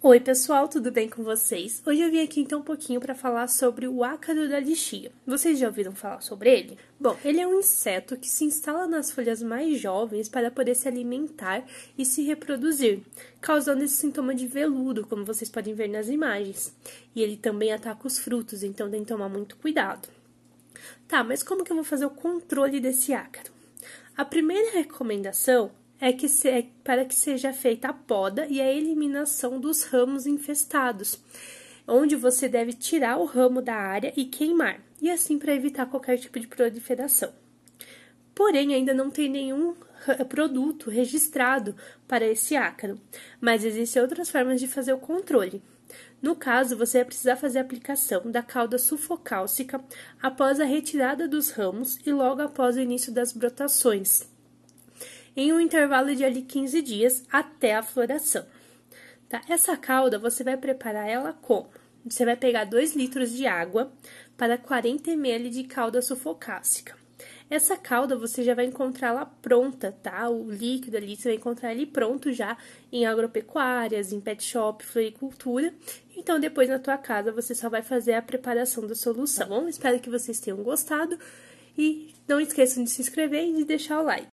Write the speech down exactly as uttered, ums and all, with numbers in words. Oi pessoal, tudo bem com vocês? Hoje eu vim aqui então um pouquinho para falar sobre o ácaro da lichia. Vocês já ouviram falar sobre ele? Bom, ele é um inseto que se instala nas folhas mais jovens para poder se alimentar e se reproduzir, causando esse sintoma de veludo, como vocês podem ver nas imagens. E ele também ataca os frutos, então tem que tomar muito cuidado. Tá, mas como que eu vou fazer o controle desse ácaro? A primeira recomendação é que se, é para que seja feita a poda e a eliminação dos ramos infestados, onde você deve tirar o ramo da área e queimar, e assim para evitar qualquer tipo de proliferação. Porém, ainda não tem nenhum produto registrado para esse ácaro, mas existem outras formas de fazer o controle. No caso, você vai precisar fazer a aplicação da calda sulfocálcica após a retirada dos ramos e logo após o início das brotações, em um intervalo de ali quinze dias até a floração. Tá? Essa calda, você vai preparar ela como? Você vai pegar dois litros de água para quarenta mililitros de calda sulfocálcica. Essa calda, você já vai encontrá-la pronta, tá? O líquido ali, você vai encontrar ele pronto já em agropecuárias, em pet shop, floricultura. Então, depois na tua casa, você só vai fazer a preparação da solução. Tá bom? Espero que vocês tenham gostado e não esqueçam de se inscrever e de deixar o like.